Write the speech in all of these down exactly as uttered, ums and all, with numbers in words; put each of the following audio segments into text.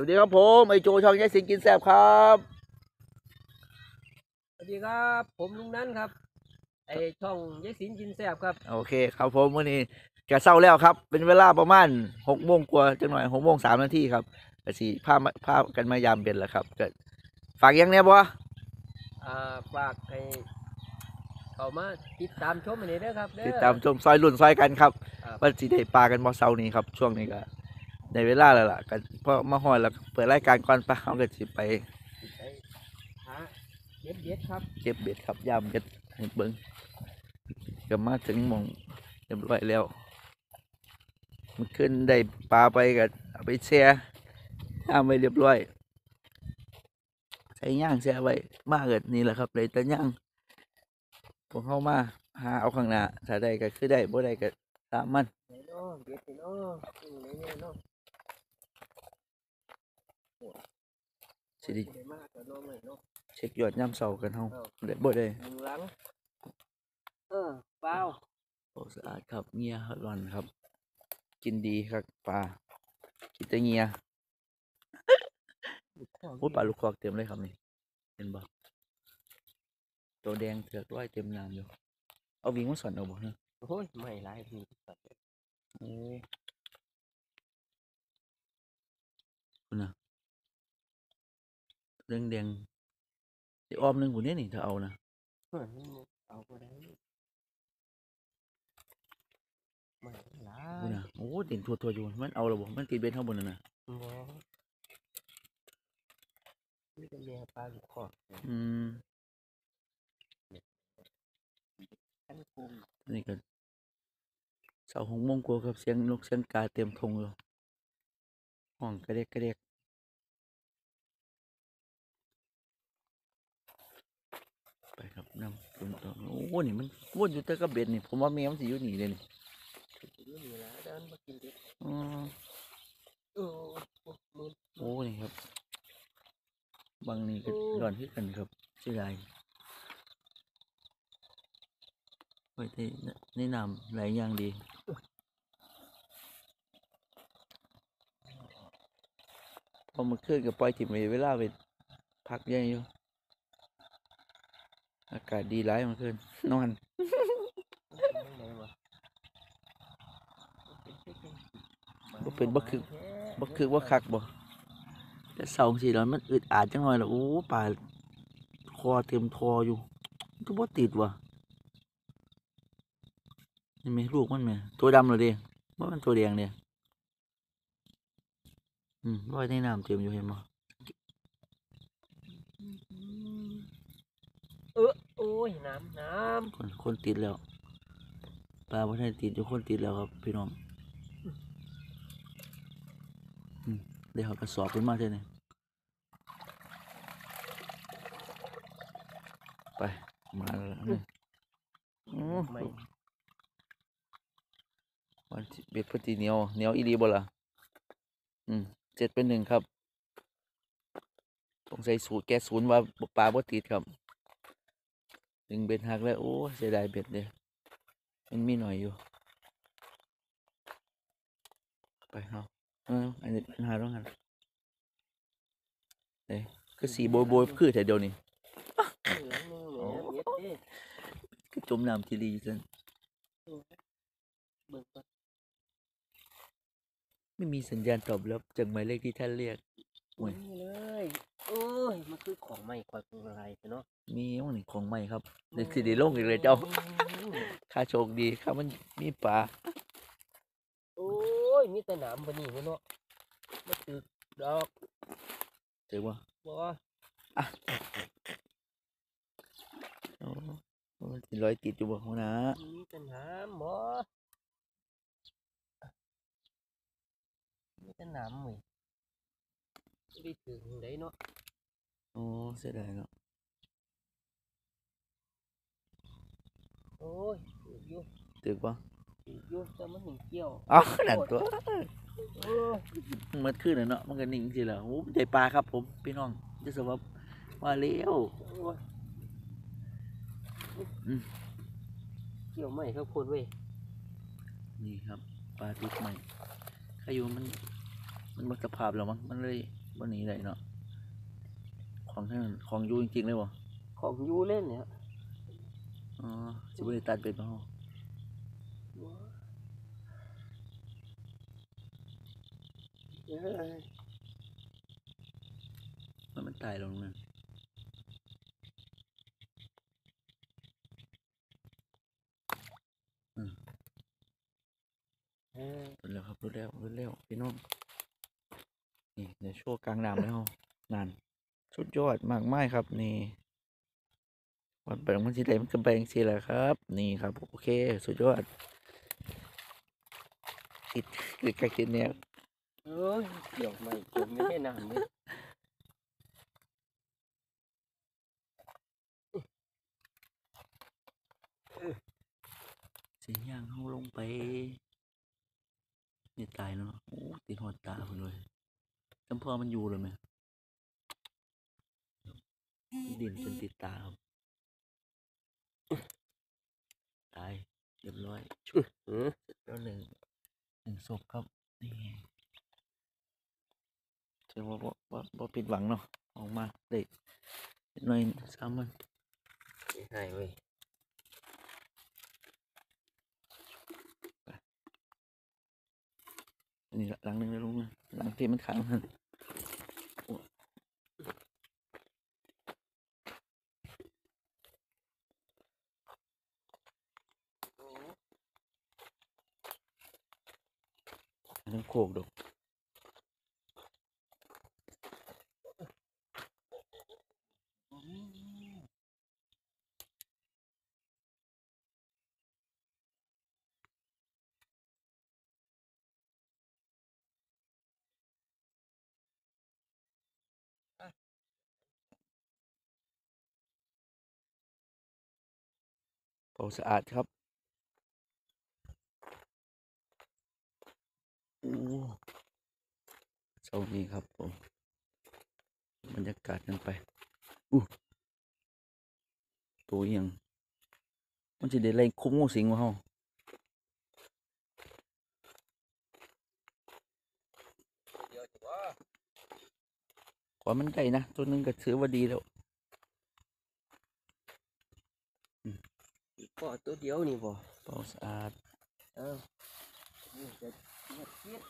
สวัสดีครับผมไอโจช่องยายสิงกินแซ่บครับสวัสดีครับผมลุงนั้นครับไอช่องยายสิงกินแซ่บครับโอเคครับผมวันนี้แกเศร้าแล้วครับเป็นเวลาประมาณหกโมงกว่าจังหน่อยหกโมงสามนาทีครับกระสีผ้าผ้ากันมายามเป็นแล้วครับก็ฝากยังเนี้ยบ่อ่าฝากให้เข้ามาติดตามชมอันนี้ด้วยครับติดตามชมซอยรุ่นซอยกันครับวันสีได้ปลากันบ่เสาร์นี้ครับช่วงนี้ก็ในเวลาแล้วล่ะกันเพราะมาหอยแล้วเปิดรายการก่อนปลาเขาก็สิไปเก็บเบ็ดครับเก็บเบ็ดครับยามเก็บเบิ้งก็มาถึงมองเรียบร้อยแล้วมันขึ้นได้ปลาไปกับไปแช่ย่างไปเรียบร้อยใช้ย่างแช่ไว้มากเกินนี่แหละครับเลยแต่ย่างผมเข้ามาหาเอาข้างหน้าถ้าได้ก็คือได้บ่ได้ก็ตามมันสิดิเช็คยอดย่ำเสากันห้องเด็ดบ่ได้เออเปล่าโอ้สะอาดครับเงียฮอตวันครับกินดีครับปลากินแต่เงียพูดปลาลูกคอกเต็มเลยครับนี่เห็นบ่ตัวแดงเถือกร้อยเต็มน้ำอยู่เอาวิ่งมาสอนเอาบ่เนาะโอ้ยไม่หลายทีโอ้ยคุณนะเรื่องแดงจะอ้อมหนึ่งหุ่นนี้นี่เธอเอานะเอาก็ได้ไม่หลายคุณนะโอ้ติดทัวทัวอยู่มันเอาเราบ่มันติดเบ็ดข้างบนน่ะนะนี่เป็นเรือปลาลูกคอกอืมนี่ก็เสาหงมงกัวครับเสียงนกเสียงกาเต็มทงเลยห้องกระเดกกระเดกไปครับน้ำตุ่มต่อโอ้โหนี่มันวุ่นอยู่แต่กระเบ็ดนี่ผมว่าแมวมันจะอยู่หนีเลยนี่โอ้นี่ครับบางนี่ก็หย่อนขึ้นกันครับเสียดายแนะนำหลายอย่างดีพอมันขึ้นกับปล่อยถิ่มเวลาไปพักยังอยู่อากาศดีร้ายมันขึ้นนอนก็เป็นบักคึกบักคึกว่าคักบ่แต่เสาสี่ร้อนมันอึดอัดจังเลยล่ะโอ้ป่าคอเต็มทออยู่ก็บ่ติดว่ะนี่มีลูกมันไหมตัวดำเลยดิว่ามันตัวแดงเนี่ยอืมลอยในน้ำเต็มอยู่เห็นมั้ยเออโอ้ยน้ำน้ำคนคนติดแล้วปลาพวกนี้ติดอยู่คนติดแล้วครับพี่น้องอืมเดี๋ยวเขากระสอบขึ้นมาเท่านี้ไปมาแล้วนี่เบ็ดพอดีเหนียวเหนียวอีรีบ่ล่ะอืมเจ็ดเป็นหนึ่งครับต้องใส่สูตรแก้ศูนย์ว่าปลาบ่ติดครับหนึ่งเบ็ดหักแล้วโอ้เสียดายเบ็ดเลยมันมีหน่อยอยู่ไปเอาเอออันนี้เป็นหาต้องหันเอ้ยก็สีโบยโบยคือแต่เดียวนี่ก็จมน้ำทีรีจังไม่มีสัญญาณตอบรับจากหมายเลขที่ท่านเรียกโอ้ยเลยโอ้ยมันคือของใหม่กว่าอะไรเนาะมีวันนี้ของใหม่ครับเด็กสีดีโล่งอีกเลยเจ้าข้าโชคดีข้ามันมีปลาโอ้ยมีแต่หนามวันนี้เนาะมันคือดอกเจ๋งวะบ่อ่ะโอ้มันลอยติดอยู่บ่หัวหน้ามีแต่หนามบ่ไม่จะน้ำเลยไม่ได้ถึงได้เนาะโอ้เสียดายเนาะโอ้ยถึงยุ่งถึงปะถึงยุ่งแต่มันหนิงเกี่ยวอ๋อหนักตัวมันขึ้นเลยเนาะมันก็หนิงสิล่ะโอ้ใจปลาครับผมพี่น้องจะสวัสดิ์มาเลี้ยวเกี่ยวใหม่ครับคนเว้ยนี่ครับปลาติดใหม่อายุมันมันหมดสภาพแล้วมั้งมันเลย วันนี้ได้เนาะของแค่ของยูจริงๆเลยวะของยูเล่นเนี่ยอ๋อจะไม่ได้ตัดเป็นเปล่ามันมันตายลงนะอืมรุนแล้วครับรุนแล้วรุนแล้วพี่น้องนี่เดี๋ยวชั่วกลางน้ำแล้วนั่นสุดยอดมากมายครับนี่วันแปลงมันสีแดงมันกระแบงสีอะไรครับนี่ครับโอเคสุดยอดติดติดกระติดเนี่ยเออเกี่ยวไม่เกี่ยวไม่ได้นานเลยเสียงย่างเขาลงไปนี่ตายเนาะโอ้ติดหัวตาผมเลยจำพอมันอยู่เลยไหมดินจนติดตาครับตายเรียบร้อยแล้วหนึ่งหนึ่งศพครับนี่ถือว่าว่าว่าผิดหวังเนาะออกมาเด็กหน่อยสามวันหายไปนี่หลังนึงเลยลุงนะหลังที่มันขาวนั่นน้ำโขกดกโอ้สะอาดครับโอ้โชคดีครับผมบรรยากาศกันไปอู้ตัวยังมันจะได้อะไรคุ้มงูสิงวะเฮาขอมันใหญ่นะตัวนึงก็ถือว่าดีแล้วก็ตัวเดียวนี่บ่เป่าสะอาดเออนี่จะเงียบเงียบ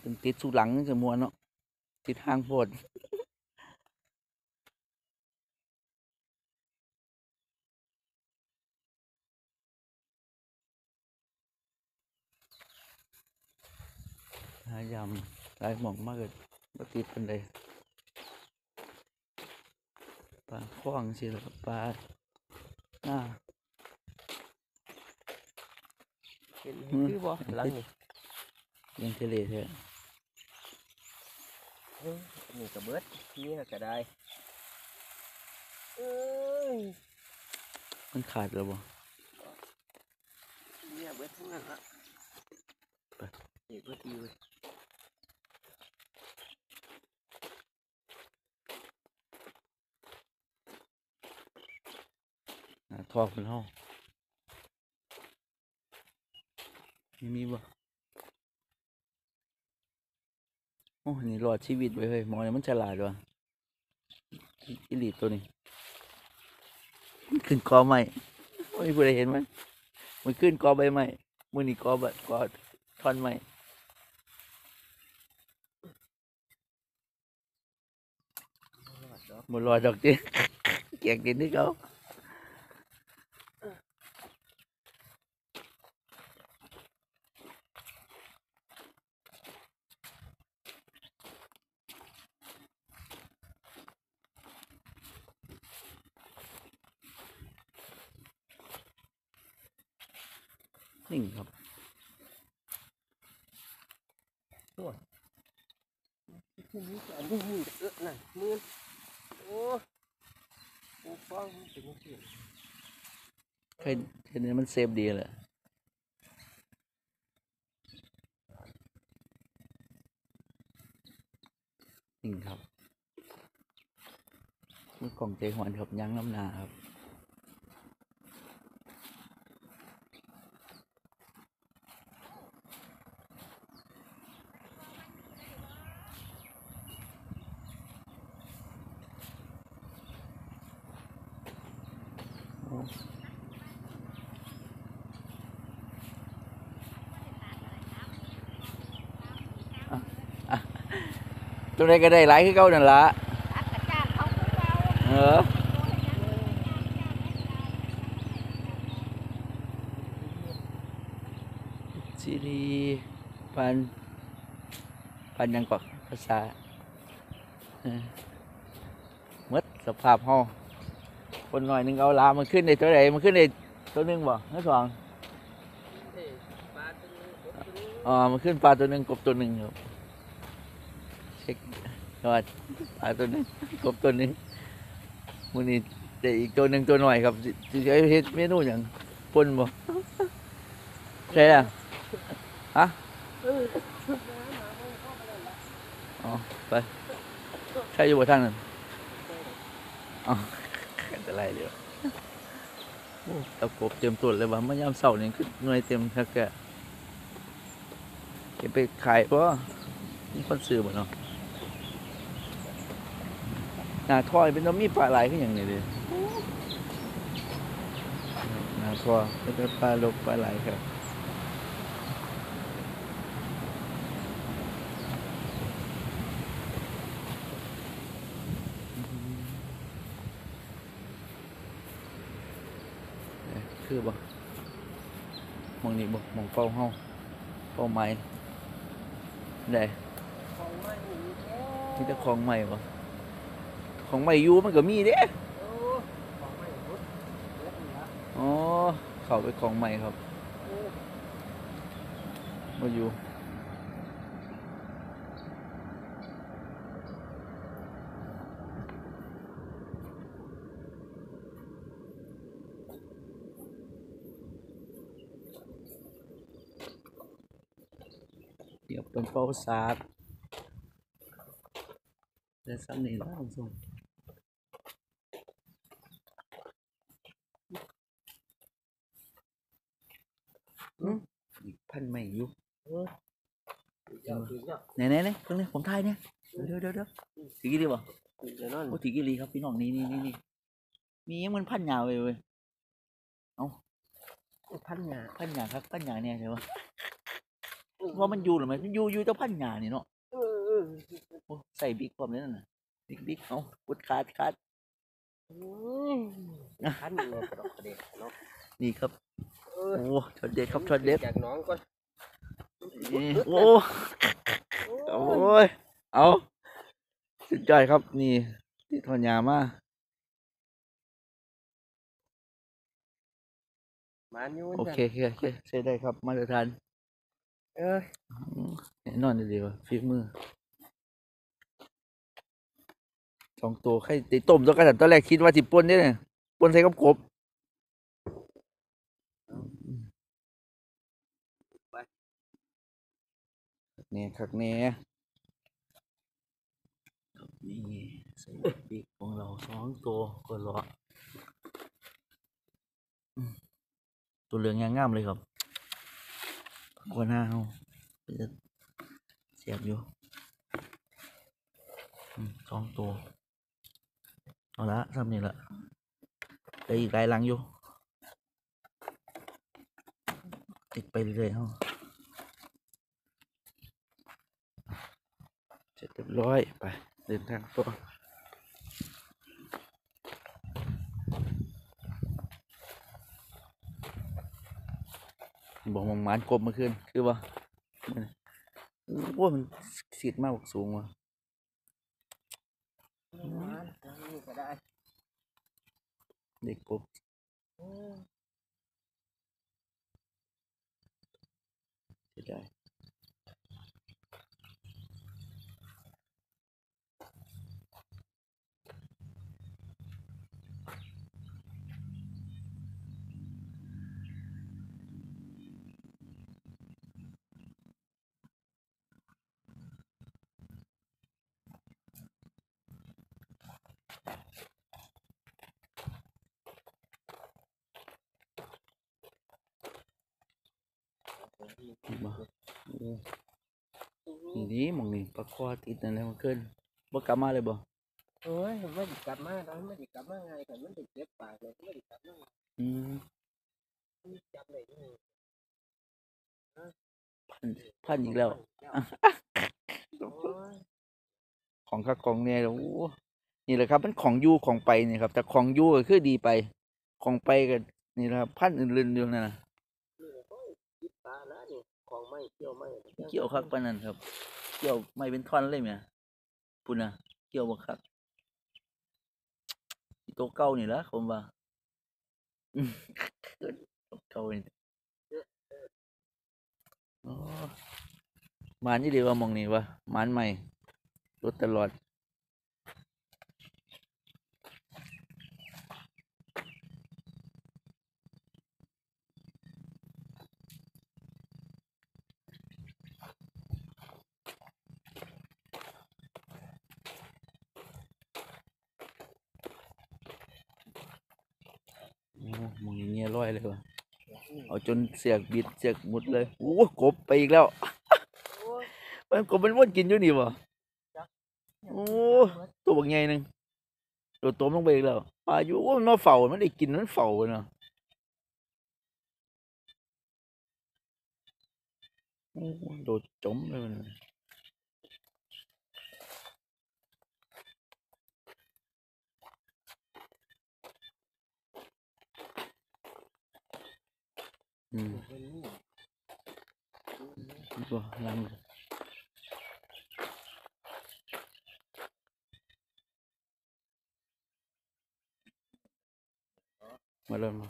เป็นติดสู่หลังจะมัวเนาะติดห้างโพดหายำหลายหม่องมากเลยบ่ติดเป็นไรปลาคว้างสิครับปลาอ่าเห็นพี่บอหลังนี่ยังทะเลเถอะนี่กระเบิดนี่กระไดมันขาดแล้วบ่เนี่ยเบิดทั้งนั้นละเด็กเบิดดีเลยทอคนห้องนี่มีบ่โอ้นี่รอดชีวิตไว้เฮ้ยมอนี่มันฉลาดว่ะอิลิตตัวนี้ขึ้นกอใหม่โอ้ยผู้ใดเห็นไหมมันขึ้นกอใบใหม่มือนี่กอแบบกอท่อนใหม่หมดรอดดอกเจ๊เกียกเด่นที่เขานิ่งครับตัวมือจะมือเอื้อหน่อยมือโอ้โอ้ฟังถึงเสียงใครเห็นมันเซฟดีแหละนิ่งครับมือกล่องใจหวานครับยั้งน้ำหนาครับ ตัวนี้ก็ได้หลายคือเก่านั่นละเออซีรีส์พันพันยังกว่าภาษาเมื่อสภาพห้องคนหน่อยนึงเอาลามันขึ้นในตัวไหนมันขึ้นในตัวนึงบ่เฮ้ยสองอ๋อมันขึ้นปลาตัวนึงกบตัวนึงครับเช็คก่อนปลาตัวนึงกบตัวนึงมันนี่แต่อีกตัวนึงตัวหน่อยครับจะใช้เฮ็ดเมนูอย่างปนบ่ใช่ล่ะฮะอ๋อไปใช่อยู่บนทางนั้นอ๋ออะไรเดี๋ยวตะกบเต็มตุ่นเลยว่ะเมื่อยามเสาร์นี่ขึ้นหน่วยเต็มทักแกเก็บไปขายเพราะมีคนซื้อหมดเนาะหนาทอยเป็นน้ำมีปลาไหลขึ้นอย่างนี้เลยหนาทอยเป็นปลาลกปลาไหลครับคือบ่มองนี่บ่มองเป้าเฮาเป้าไม้ได้นี่จะของใหม่บ่ของใหม่อยู่มันก็มีเด้อ๋อเข้าไปของใหม่ครับมาอยู่เดี๋ยวเป็นเป้าสาดแต่ซ้ำนี่แล้วคุณผู้ชมอีกพันไม่อยู่ไหนไหนไหนตรงนี้ผมถ่ายเนี่ยเดี๋ยวเดี๋ยวเดี๋ยวถีกิริบ่โอ้ถีกิริครับพี่น้องนี่นี่นี่มีมันพันหยาเลยเว้ยเอ้าพันหยาพันหยาครับพันหยาเนี่ยใช่ปะว่ามันอยู่หรือไม่มันอยู่อยู่เจ้าพันหยาเนี่ยเนาะใส่บิ๊กความนี้นั่นน่ะบิ๊กบิ๊กเอาพุดคาดคาดนี่ครับโอ้ช็อตเด็ดครับช็อตเด็ดโอ้โอ้ยเอาสุดยอดครับนี่ที่ทอนยามาโอเคโอเคใช้ได้ครับมาตรฐานเอ้ยนอนดีๆวะฟิกมือสองตัวไข่ตีต้มตัวกระดับตัวแรกคิดว่าสิปนได้เนี่ยปนใส่กับกบเนี่ยขักเนี่ยนี่ใส่ปีกของเราสองตัวก็รอตัวเหลืองงามๆเลยครับกวนหน้าเขาเสียบอยู่สองตัวเอาละทำนี่ละได้อีกหลายลังอยู่ติดไปเรื่อยๆเขาเสร็จเรียบร้อยไปเดินทางต่อบอกมองหมานกบมาขึ้นคือว่าว่ามันสีดมากกว่าสูงว่ะเด็กกบจะได้นี่มองนี่ปลาคอติดอะไรมาขึ้นบ่กลับมาเลยบ่โอ้ยไม่ได้กลับมาเราไม่ได้กลับมาไงแต่มันติดเจ็บปากเลยไม่ได้กลับมา อืมพันพันอีกแล้ว ของข้าของเนี่ยโอ้นี่แหละครับมันของยู่ของไปนี่ครับแต่ของยู่ก็คือดีไปของไปกันนี่แหละครับพันอื่นๆอยู่นั่นนะเกี่ยวคักปานนั้นครับเกี่ยวไม่เป็นท่อนเลยเนี่ยปุ่นนะเกี่ยวบักคักตัวเก่านี่ละผมว่าตัวเก่านี่อ๋อมันนี่เดี๋ยวมองนี่วะมันใหม่รถตลอดมึงเงี้ยร้อยเลยวะเอาจนเสียกบิดเสียกหมดเลยโอ้กบไปอีกแล้วมันกบมันวนกินอยู่นี่บ่โอ้ตัวบางไงหนึ่งตัวโตลงไปอีกแล้วปลาอยู่มันมาเฝ้ามันได้กินมันเฝ้าเนาะโอ้โดดจมเลยมันอืมตัวลังมาเริ่มมา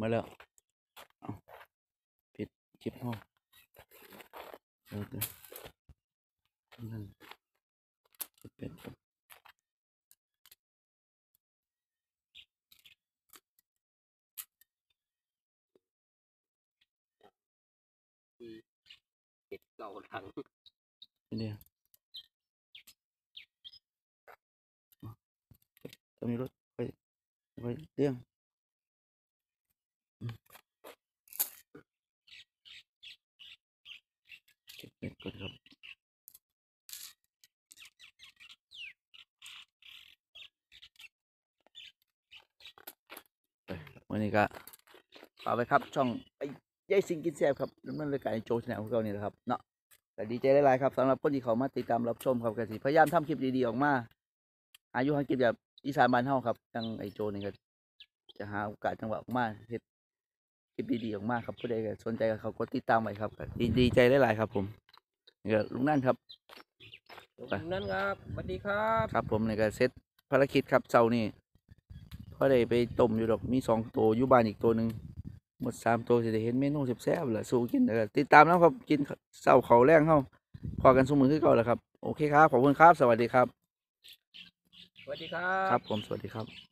มาแล้วปิดคลิปห้องเดี๋ยวกันนั่นเป็นเก็บเก่าถังเนี่ยตรงนี้รถไปไปเรื่องเก็บเม็ดก่อนครับไปวันนี้ก็ฝากไว้ครับช่องไอยายสิงกินแซ่บครับมันเลยการโจชแนลของเราเนี่ยนะครับเนาะแต่ดีใจได้หลายครับสำหรับคนที่เขามาติดตามรับชมครับกสิพยายามทำคลิปดีๆออกมาอายุทางคลิปแบบอีสานบ้านเฮาครับจังไอโจนี่ก็จะหาโอกาสจังหวะออกมาเฮ็ดคลิปดีๆออกมาครับผู้ใดก็สนใจกับเขากดติดตามไว้ครับดีใจได้หลายครับผมนี่ก็ลุงนั่นครับลุงนั่นครับสวัสดีครับครับผมนี่ก็เซตภารกิจครับเจ้านี่พอได้ไปต้มอยู่ดอกมีสองตัวอยู่บ้านอีกตัวหนึ่งหมดสามตัวจะได้เห็นเมนูแซ่บๆล่ะสู้กินแล้วติดตามแล้วครับกินเศร้าเขาแรงเข้าพอกันสู้มือขึ้นเก่าแล้วครับโอเคครับขอบคุณครับสวัสดีครับสวัสดีครับครับผมสวัสดีครับ